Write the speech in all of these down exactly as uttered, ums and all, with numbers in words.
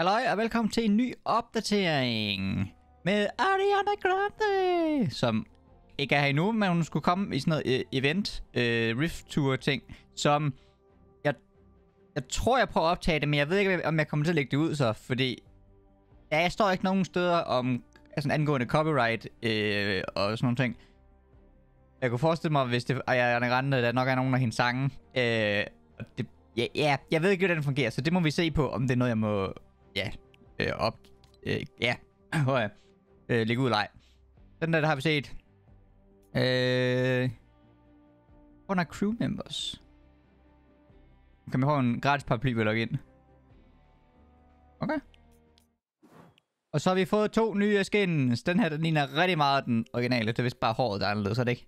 Halløj og velkommen til en ny opdatering med Ariana Grande, som ikke er her endnu, men hun skulle komme i sådan noget event, øh, Rift tour ting, som jeg, jeg tror jeg prøver at optage det, men jeg ved ikke om jeg kommer til at lægge det ud så, fordi ja, jeg står ikke nogen steder om altså, angående copyright øh, og sådan nogle ting. Jeg kunne forestille mig, hvis det Ariana Grande, der nok er nogen af hendes sange, øh, det, ja, ja, jeg ved ikke hvordan det fungerer, så det må vi se på, om det er noget jeg må... Ja, øh, op, øh, ja, hvor jeg, øh, ligge ud leg. Den der, der har vi set. Øh, under crew members. Kan man få en gratis paraply ved at logge ind? Okay. Og så har vi fået to nye skins. Den her, den ligner rigtig meget den originale. Det er vist bare håret, der er anderledes, så det ikke?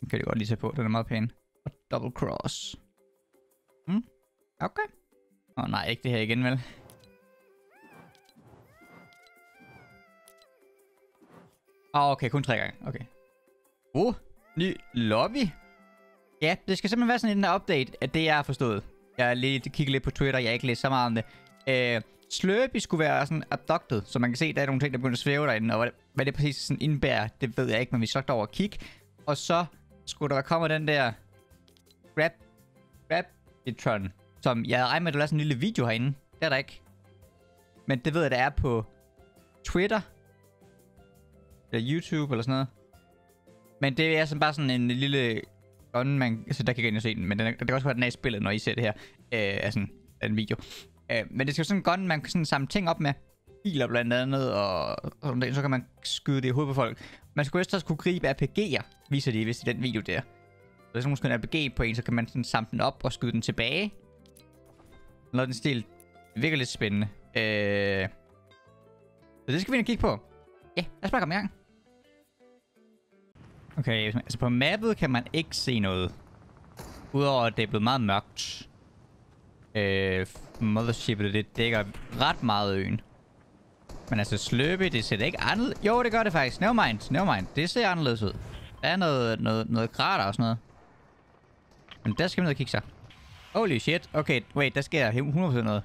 Den kan det godt lige se på, den er meget pæn. Og double cross. Mm, okay. Åh oh, nej, ikke det her igen, vel? Ah, oh, okay, kun tre gange, okay. Uh, ny lobby? Ja, det skal simpelthen være sådan i den her update, at det jeg har forstået. Jeg har lige kigget lidt på Twitter, jeg har ikke læst så meget om det. Øh, Sløb skulle være sådan abducted, så man kan se, der er nogle ting, der begynder at svæve derinde, og hvad det, hvad det præcis sådan indbærer, det ved jeg ikke, men vi slog over og kigge. Og så skulle der komme den der Grab-itron. Som jeg havde regnet med, at der var sådan en lille video herinde. Det er der ikke. Men det ved jeg, der er på Twitter. Eller YouTube eller sådan noget. Men det er sådan bare sådan en lille gun, man... Altså, der kan jeg ikke se den, men den, det kan også være, den er i spillet, når I ser det her. Øh, altså, en video. Øh, men det skal jo sådan en gun, man kan sådan samle ting op med. Biler blandt andet, og, og så kan man skyde det i hovedet på folk. Man skulle også kunne gribe R P G'er, viser de vist i den video der. Så hvis nogen skyder en R P G på en, så kan man sådan samle den op og skyde den tilbage. Noget den stil. Det virker lidt spændende. Øh... Så det skal vi ind og kigge på. Ja, lad os bare komme i gang. Okay, altså på mappet kan man ikke se noget. Udover at det er blevet meget mørkt. Øh... Mothershipet, det dækker ret meget øen. Men altså sløbe, det ser ikke anderledes... Jo, det gør det faktisk. Nevermind, nevermind. Det ser anderledes ud. Der er noget, noget, noget krater og sådan noget. Men der skal vi ned og kigge så. Holy shit. Okay, wait, der sker hundrede procent noget.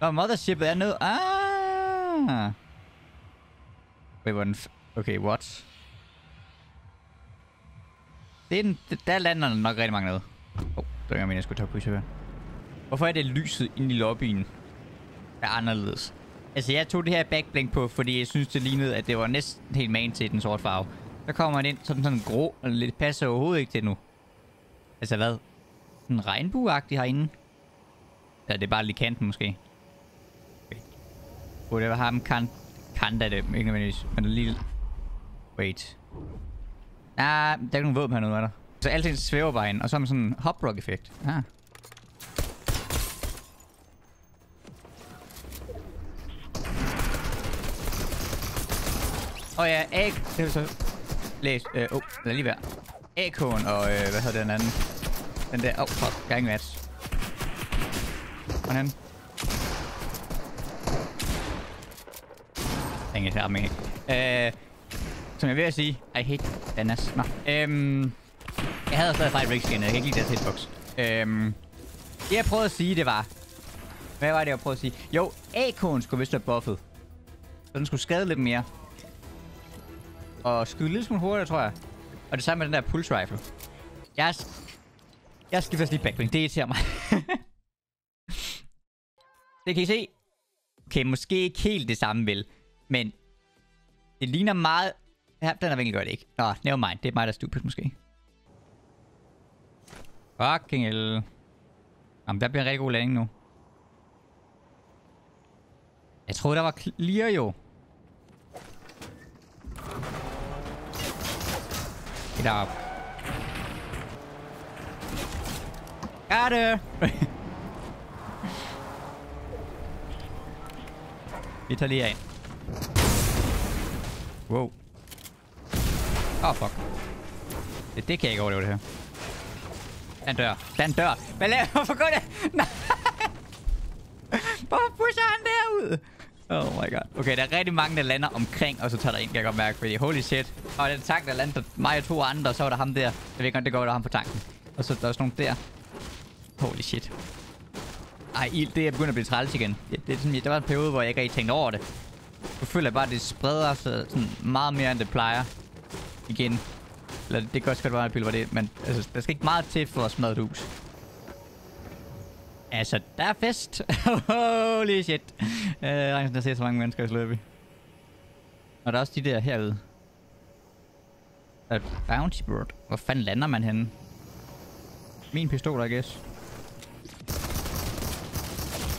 Nå, Mothershipet er nede. Ah. Wait, hvordan f... Okay, what? Det er den... Der lander nok rigtig mange nede. Åh, oh, det var ikke, jeg skulle tage på isøbøren. Hvorfor er det lyset inde i lobbyen? Der er anderledes. Altså, jeg tog det her backblink på, fordi jeg synes, det lignede, at det var næsten helt man til den sorte farve. Så kommer man ind sådan sådan grå, og det passer overhovedet ikke til nu. Altså, hvad? En regnbueagtig herinde. Ja, det er bare lige kanten måske. Okay. Oh, det var ham kant... Kant af dem, ikke nødvendigvis. Men lige... Wait. Nej, nah, der er ikke nogen våben hernede, er der? Så alting svæver bare ind, og så er man sådan en hop-rock-effekt. Ah. Og ja, A K... Det er så... Læs... Øh, oh, lad lige være. A K'en og øh, hvad hedder den anden? Den der, oh fuck, gang match. Hvordan? Ingen til arming. Øh, som jeg vil at sige, I hate Danas. Nå. Øhm, jeg havde stadig fight rigskinnet, jeg kan ikke lide deres hitbox. Øhm, det jeg prøvede at sige, det var... Hvad var det, jeg prøvede at sige? Jo, A K'en skulle vist have buffet. Så den skulle skade lidt mere. Og skyde lidt smule hurtigere, tror jeg. Og det samme med den der Pulse Rifle. Jeg er Jeg skifter lige backblink, det irriterer mig. Det kan I se. Okay, måske ikke helt det samme, vel. Men det ligner meget... Ja, den er virkelig godt ikke. Nå, nevermind. Det er mig, der er stupid, måske. Fucking hell. Jamen, der bliver en rigtig god landing nu. Jeg troede, der var clear, jo. Get up. Got her. Vi tager lige af. Wow. Åh, oh, fuck. Det, det kan jeg ikke overleve, det her. Den dør. Den dør. Hvad laver jeg? Hvorfor går det? Nej. Hvorfor pusher han derud? Oh my god. Okay, der er rigtig mange, der lander omkring, og så tager der en, kan jeg godt mærke. Fordi holy shit. Og den tank, der lander mig og to andre, og så var der ham der. Jeg ved ikke, om det går, der ham på tanken. Og så er der også nogen der. Holy shit. Ej, ild, det er begyndt at blive træls igen. Det, det, sådan, der var en periode, hvor jeg ikke rigtig tænkte over det. Jeg føler bare, at det spreder sig sådan meget mere, end det plejer. Igen. Eller det kan også godt være en pille, var det, men altså, der skal ikke meget til for at smadre et hus. Altså, der er fest. Holy shit. Øh, Ransen, der ser så mange mennesker i Sløb. Og der er også de der herude. Der er bounty bird. Hvor fanden lander man henne? Min pistol, I guess.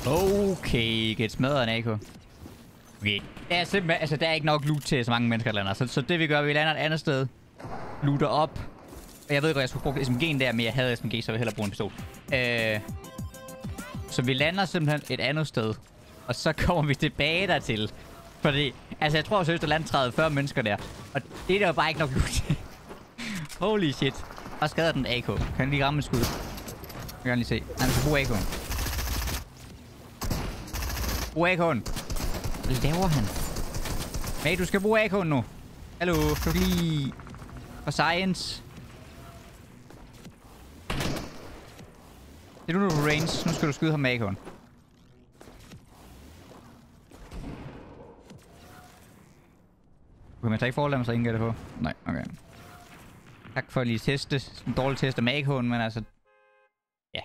Okay, get smadret en A K. Okay, der er simpelthen, altså der er ikke nok loot til så mange mennesker, der lander. Så, så det vi gør, vi lander et andet sted. Looter op. Og jeg ved ikke, at jeg skulle bruge S M G'en der, men jeg havde S M G, så jeg ville hellere bruge en pistol. Øh... Så vi lander simpelthen et andet sted. Og så kommer vi tilbage dertil. Fordi, altså jeg tror seriøst, der lander tredive fyrre mennesker der. Og det der var bare ikke nok loot. Holy shit. Hvad skader den A K? Kan den lige ramme et skud? Jeg kan gerne lige se. Nej, man skal bruge A K'en. Brug A K'en. Hvad laver han? Hey, du skal bruge A K'en nu. Hallo, du lige... For science. Det er nu, du er range. Nu skal du skyde ham med A K'en. Okay, man tager ikke forholdet, så ingen gør det på. Nej, okay. Tak for at lige teste. En dårlig test af M A K'en, men altså... Ja.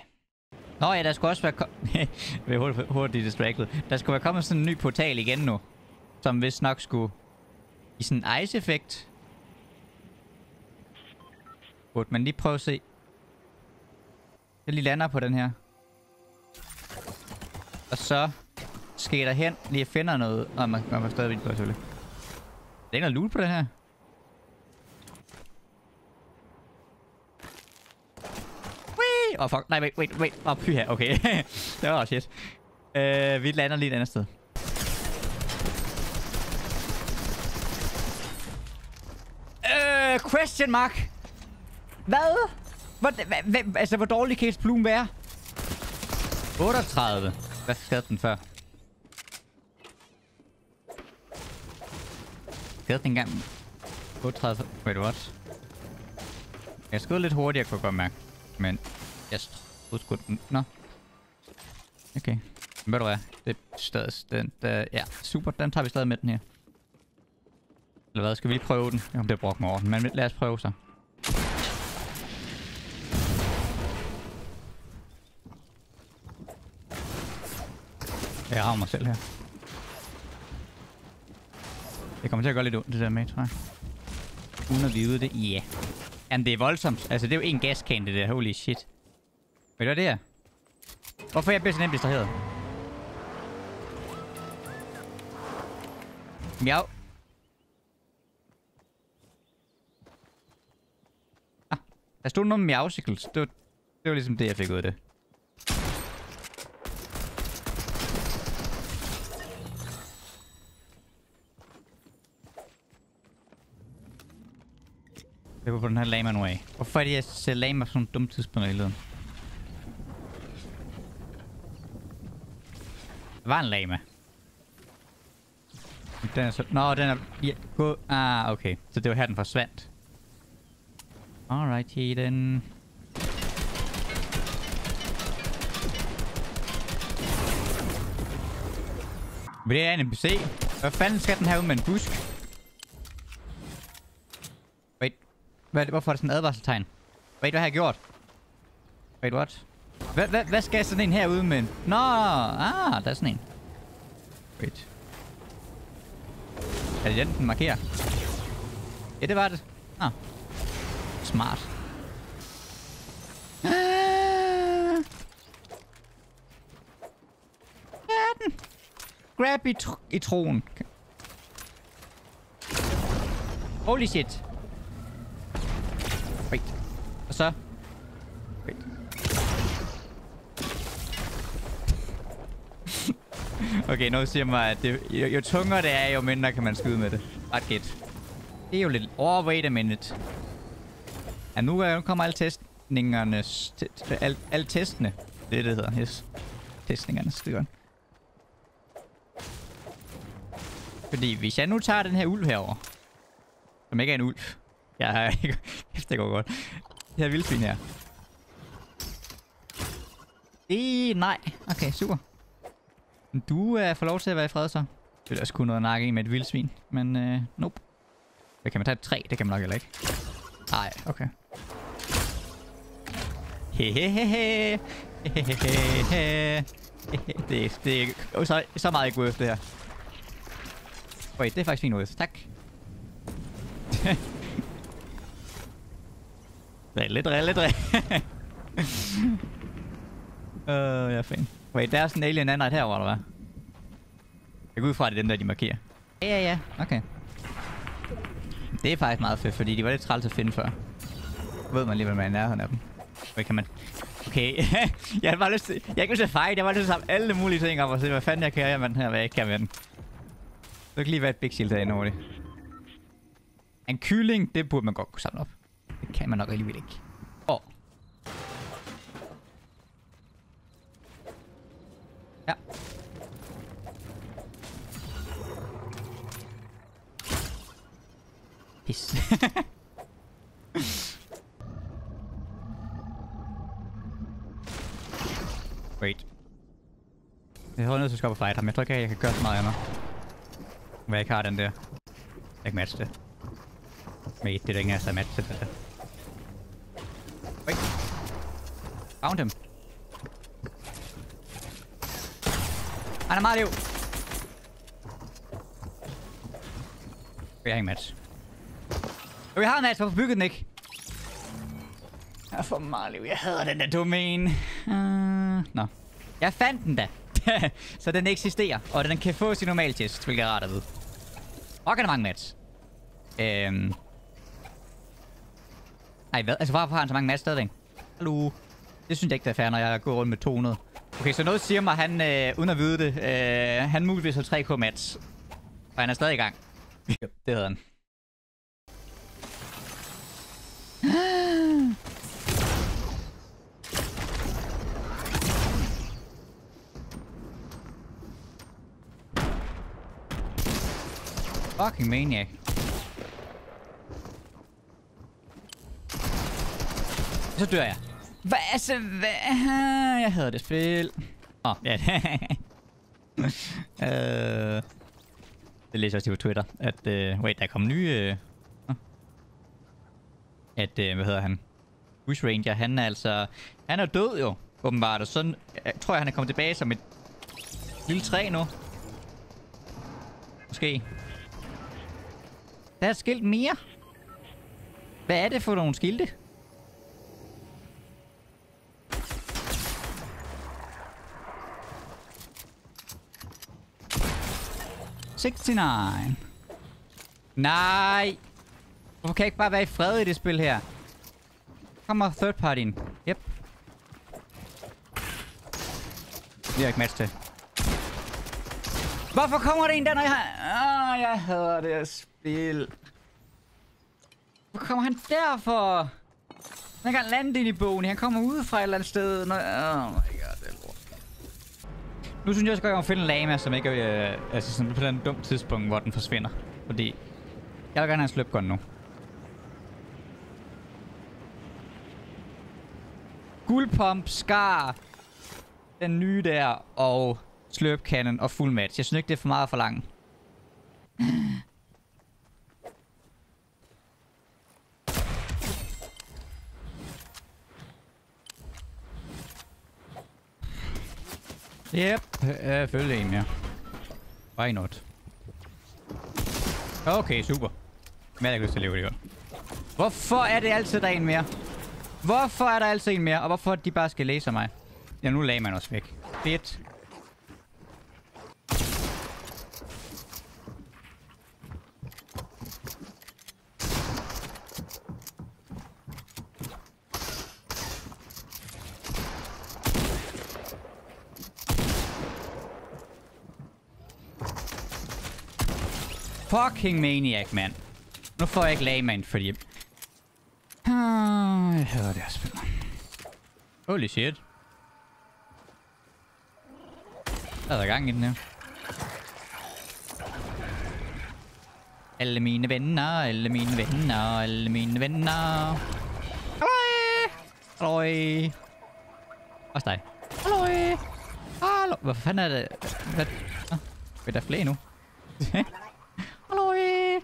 Nå ja, der skulle også være kommet... hurtigt distracted. Der skulle være kommet sådan en ny portal igen nu. Som vist nok skulle... I sådan en ice-effekt. Burde man lige prøve at se. Jeg lige lander på den her. Og så... skal jeg derhen. Lige finder noget. Nå, man, man var stadigvæk på selvfølgelig. Der er ikke noget loot på den her. Åh, oh, fuck. Nej, wait, wait, wait. Åh, oh, pyha. Okay. Det var shit. Uh, vi lander lige et andet sted. Øh, uh, question mark. Hvad? Hvor, altså, hvor dårlig kan et bloom være? otteogtredive. Hvad skadede den før? Skadede den engang? otteogtredive. Wait, what? Jeg skød lidt hurtigt, jeg kunne godt mærke. Men... Jeg udskud den. Nå. Okay. Hvad du er? Det er stadig den der... Ja, super. Den tager vi stadig med den her. Eller hvad? Skal vi lige prøve den? Jamen, det er brokken over den. Men lad os prøve så. Jeg rammer mig selv her. Det kommer til at gøre lidt ondt, det der med, tror jeg. Uden at vide det. Ja. Yeah. Jamen, det er voldsomt. Altså, det er jo en gaskan, det der. Holy shit. Ved du, hvad det er? Hvorfor er jeg blevet så nemt distraheret? Miau. Ah, der stod noget med miau-cycles. Det var, det var ligesom det, jeg fik ud af det. Det var på den her lame man way. Hvorfor er det, jeg ser lame på sådan en dum tidspunkt i leden? Der var en lama. Den er så... Nå, den er... Ja, gå... Ah, okay. Så det var her, den forsvandt. Alright, Eden. Men det er en N P C. Hvad fanden skal den have ud med en busk? Wait. Hvad, hvorfor er der sådan en advarselstegn? Wait, hvad har jeg gjort? Wait, what? Hvad hva, hva skal sådan en herude med? Nå, ah, der er sådan en. Wait. Er det den, den markerer? Ja, det var det. Ah. Smart. Ah. Hvad er den? Grab-itron. Holy shit. Wait. Og så... Okay, noget siger mig, at det, jo, jo tungere det er, jo mindre kan man skyde med det. Ret gæt. Det er jo lidt... Oh, wait a minute. Ja, nu, nu kommer alle testningerne... Alle, alle testene. Det er det, der hedder. Yes. Testningerne, det er godt. Fordi hvis jeg nu tager den her ulv herover, som ikke er en ulv. Jeg har ikke... Det går godt. Det her vildsvin her. Det nej. Okay, super. Du øh, får lov til at være i fred, så. Det ville også kunne noget at nakke en med et vildsvin. Men øh, nope. Det kan man tage et træ? Det kan man nok heller ikke. Nej, okay. Hehehehe. Hehehehe. Det, det er så, så meget ikke worth det her. Wait, det er faktisk fint worth. Tak. Drille, drille, drille. Øh, jeg er fan. Wait, der er sådan en alien andret herovre, eller hvad? Jeg går ud fra, at det er dem der, de markerer. Ja, ja, ja. Okay. Det er faktisk meget fedt, fordi de var lidt træls at finde før. Ved man lige, hvad man er i nærheden af dem. Hvad kan man... Okay, jeg har bare lyst til... Jeg har ikke lyst til at fight, jeg har bare lyst til at samle alle mulige ting op og se, hvad fanden jeg kan med den her, hvad jeg ikke kan med den. Det kan lige være et big shield herinde over det. En kylling, det burde man godt kunne samle op. Det kan man nok alligevel ikke. Åh. Oh. Ja. Pis. Wait. Jeg holder nødt til at skubbe og fight ham. Jeg tror ikke, jeg kan gøre så meget andet. Hvad jeg ikke har den der. Jeg kan ikke matche det. Men det er da ikke engang så match til det der. Wait. Found him. Han er meget liv. Jeg har ikke match. Jeg har en match, hvorfor byggede den ikke? Jeg er for meget liv. Jeg hader den der domæne. Uh, Nå. Jeg fandt den da. Så den eksisterer. Og den kan få sin normale test, hvilket er rart at vide. Og kan der mange match. Øhm... Ej, hvad? Altså, hvorfor har han så mange match stadigvæk? Hallo? Det synes jeg ikke, det er fair, når jeg går rundt med to hundrede. Okay, så noget siger mig, han, øh, uden at vide det, øh, han muligvis har tre K match. Og han er stadig i gang. Det hedder han. Fucking maniac. Så dør jeg. Hvad altså, hvad? Jeg havde det spil. Åh, oh, ja. øh, det læser også på Twitter, at... Øh, wait, der kom nye... Øh, at, øh, hvad hedder han? Wish Ranger, han er altså... Han er død jo, åbenbart. Og sådan jeg tror jeg, han er kommet tilbage som et... lille træ nu. Måske. Der er et skilt mere. Hvad er det for nogle skilte? niogtres. Nej. Hvorfor kan jeg ikke bare være i fred i det spil her? Kommer third party ind. Yep. Det er jeg ikke match til. Hvorfor kommer det en der, når jeg har... Åh, oh, jeg hader det spil. Hvor kommer han derfor? Han kan lande ind i bogen. Han kommer ude fra et eller andet sted. Når... Oh my god, det er lort. Nu synes jeg også godt, at jeg må finde en lama, som ikke er... Øh, altså sådan på et eller andet dumt tidspunkt, hvor den forsvinder. Fordi... Jeg vil gerne have en sløb kanon nu. Guldpump, skar. Den nye der, og... Sløb kanon og full match. Jeg synes ikke, det er for meget for langt. Yep, jeg følger en mere. Why not? Okay, super. Men jeg har ikke lyst til at leve det godt. Hvorfor er det altid der en mere? Hvorfor er der altid en mere? Og hvorfor de bare skal læse mig? Ja, nu lagde man også væk. Fedt. Fucking maniac, mand. Nu får jeg ikke lagmand, fordi... Ah, jeg hader det her spil. Holy shit. Der er gang i den her. Alle mine venner, alle mine venner, alle mine venner. Halløj! Halløj! Også dig. Halløj! Halløj! Hvad fanden er det? Hvad? Ah, er der flere nu? Halløj!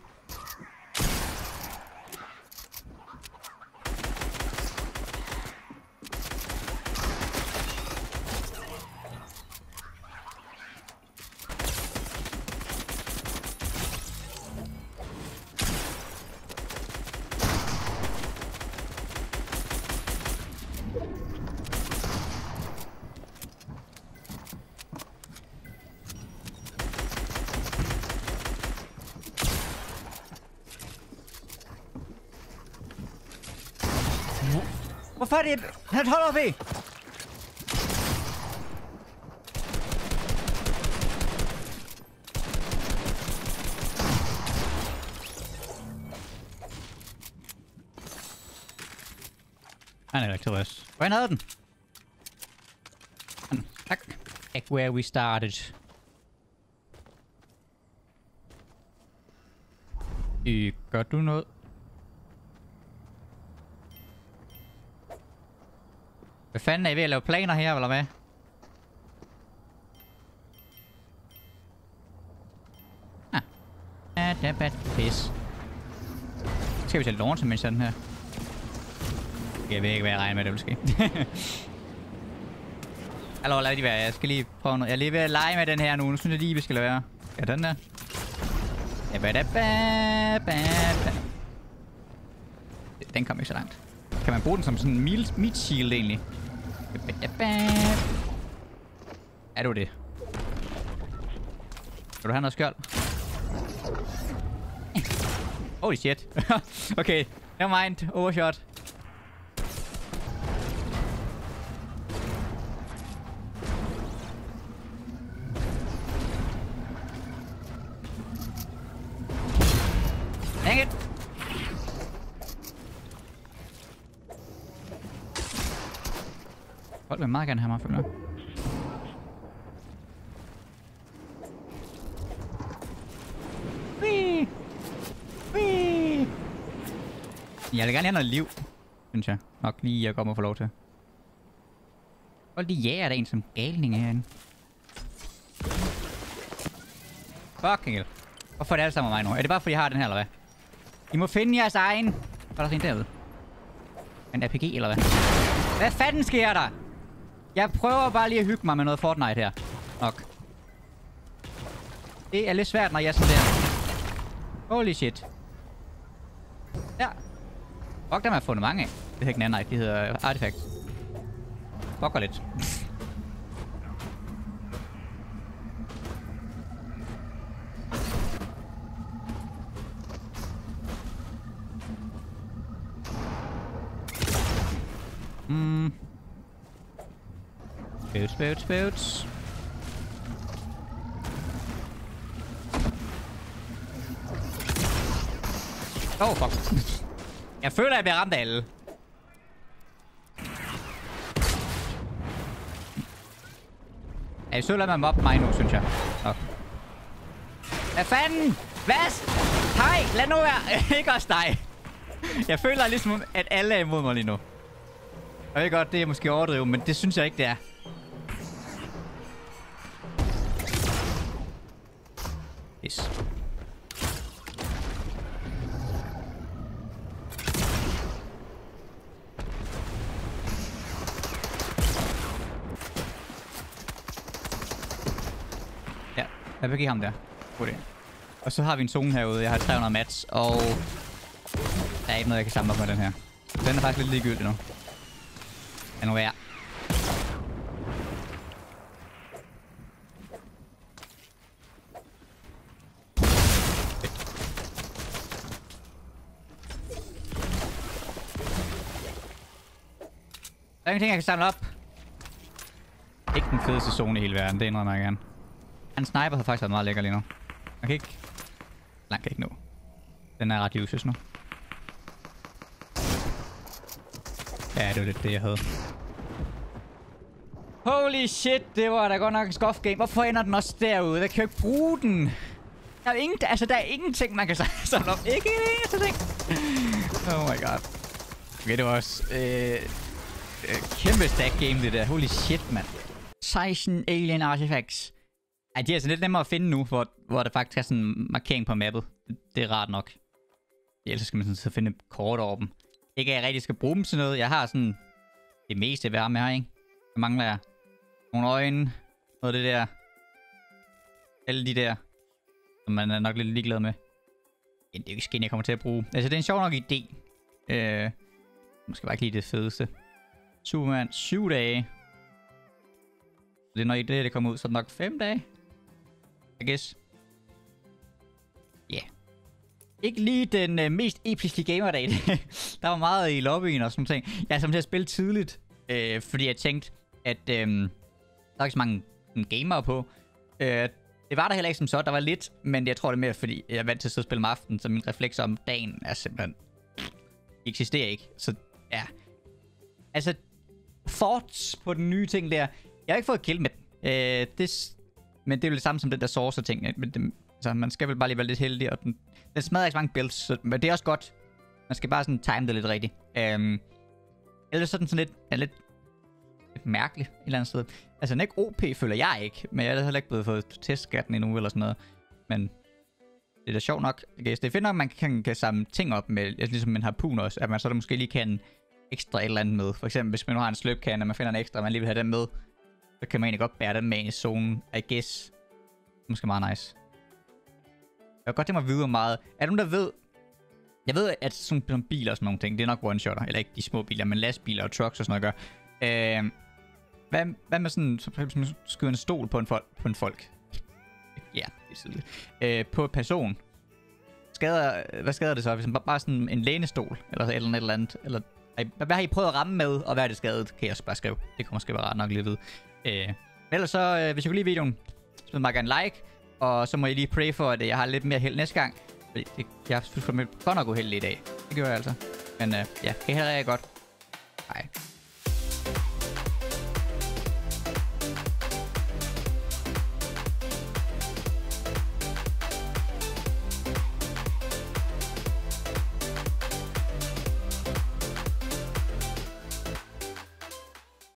Hvorfor er det? Han holder op i! Han er ikke tilbage. Hvordan havde den? Tak. Back where we started. I, gør du noget? Hvad fanden er I ved at lave planer her, eller hvad? Ah. Ah, det er bad piss. Så skal vi til launchen, mens den her. Jeg ved ikke, hvad jeg regner med, det vil ske. Hallo, lad det være. Jeg skal lige prøve noget. Jeg er lige ved at lege med den her nu. Nu synes jeg lige, vi skal lade være. Ja, den der. Ja, ba, da, ba, ba, ba. Den kom ikke så langt. Kan man bruge den som sådan en meat shield egentlig? Er du det? Vil du have noget skjold? Holy shit. Okay, never mind. Overshot. Dang it! Folk vil meget gerne have mig følge. Wee! Wee! Jeg vil gerne have noget liv, synes jeg. Nok lige, jeg kommer og får lov til. Folk de jager der en som galning herinde. Fucking hell. Hvorfor er det alle sammen med mig nu? Er det bare fordi jeg har den her, eller hvad? I må finde jeres egen. Var der sådan en derude? En R P G, eller hvad? Hvad fanden sker der? Jeg prøver bare lige at hygge mig med noget Fortnite her. Nok. Det er lidt svært, når jeg er sådan der. Holy shit. Ja. Fuck, der har fundet mange af. Det hedder ikke en anden, det hedder Artefakt. Fucker lidt. Mm. Spøvs, spøvs, spøvs. Oh, fuck. Jeg føler, jeg bliver ramt af alle. Jeg føler, man mobber mig nu, synes jeg. Okay. Hvad fanden? Hvad? Hej, lad nu være. Ikke også dig. Jeg føler ligesom, at alle er imod mig lige nu. Jeg ved godt, det er måske overdrevet, men det synes jeg ikke, det er. Yes. Ja, jeg vil give ham der. Godt ind. Og så har vi en zone herude. Jeg har tre hundrede mats, og der er ikke noget, jeg kan samle op med den her. Den er faktisk lidt ligegyldig nu. Den var jeg. Der er ingenting, jeg kan samle op. Ikke den fedeste zone i hele verden, det indrømmer jeg gerne. En sniper har faktisk været meget lækker lige nu. Man kan ikke... Langt kan ikke nå. Den er ret useless nu. Ja, det var lidt det, jeg havde. Holy shit, det var da godt nok en skuff game. Hvorfor ender den også derude? Jeg kan jo ikke bruge den. Der er ingen, altså der er ingenting, man kan samle op. Ikke en eneste ting. Oh my god. Okay, det var også... Øh, kæmpe stack game det der. Holy shit, mand. seksten alien artefacts. Ej, de er altså lidt nemmere at finde nu, hvor, hvor der faktisk er sådan en markering på mappet. Det er rart nok. Ellers skal man sådan så finde kort over dem. Ikke at jeg rigtig skal bruge dem til noget. Jeg har sådan det meste værre med her, ikke? Jeg mangler jeg nogle øjne. Noget det der. Alle de der. Som man er nok lidt ligeglad med. Ja, det er jo ikke skin, jeg kommer til at bruge. Altså, det er en sjov nok idé. Øh, måske bare ikke lige det fedeste. Superman, syv dage. Det er nok ikke det, det kommer ud, så nok fem dage. I guess. Ja. Yeah. Ikke lige den øh, mest episke gamerdag. Der var meget i lobbyen og sådan ting. Jeg er som til at spille tidligt, øh, fordi jeg tænkte, at øh, der var ikke så mange gamere på. Øh, det var der heller ikke som så, der var lidt, men jeg tror det mere, fordi jeg er vant til at sidde og spille om aftenen, så min reflekser om dagen er simpelthen... De eksisterer ikke, så ja. Altså, thoughts på den nye ting der... Jeg har ikke fået kill med den. Øh, det, men det er jo det samme som den der source ting. Men det, altså, man skal vel bare lige være lidt heldig. Og den, den smadrer ikke så mange builds. Så, men det er også godt. Man skal bare sådan time det lidt rigtigt. Øh, ellers sådan sådan lidt, ja, lidt, lidt mærkeligt et eller andet sted. Altså den er ikke O P, føler jeg ikke. Men jeg har heller ikke blevet fået testskatten endnu eller sådan noget. Men det er da sjovt nok. Okay, det er fedt nok, man kan, kan samle ting op med. Ligesom en harpun også. At man så der måske lige kan ekstra et eller andet med. For eksempel hvis man nu har en sløb kanon, og man finder en ekstra, og man lige vil have den med. Så kan man egentlig godt bære den med i zonen, I guess. Måske meget nice. Jeg kan godt tænke mig at vide, hvor meget... Er der nogen, der ved... Jeg ved, at sådan nogle biler og sådan nogle ting, det er nok one-shotter. Eller ikke de små biler, men lastbiler og trucks og sådan noget gør. Øh, hvad, hvad med sådan... Så man skyder en stol på en, fol på en folk. Ja, det er tydeligt. Øh, på en person. Skader, hvad skader det så? Hvis man bare sådan en lænestol, eller et eller andet. Eller, hvad har I prøvet at ramme med, og hvad er det skadet? Kan jeg også bare skrive. Det kommer måske være ret nok lige ved. Øh, ellers så, øh, hvis I kunne lide videoen, så vil jeg gerne like, og så må I lige pray for, at jeg har lidt mere held næste gang. Fordi det, jeg synes, at jeg er godt nok uheldig i dag. Det gør jeg altså. Men øh, ja, det er heller ikke godt.